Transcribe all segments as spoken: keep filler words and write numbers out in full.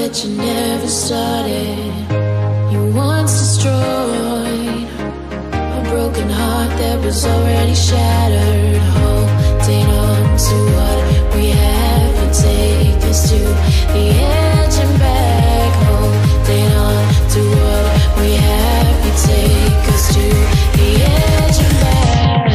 that you never started. You once destroyed a broken heart that was already shattered. Holding on to what we have would take us to the edge and back. Holding on to what we have would take us to the edge and back.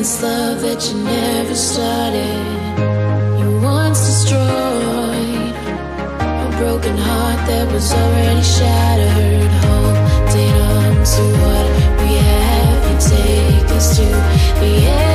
This love that you never started. You once destroyed a broken heart that was already shattered. Holding on to what we have, you take us to the end.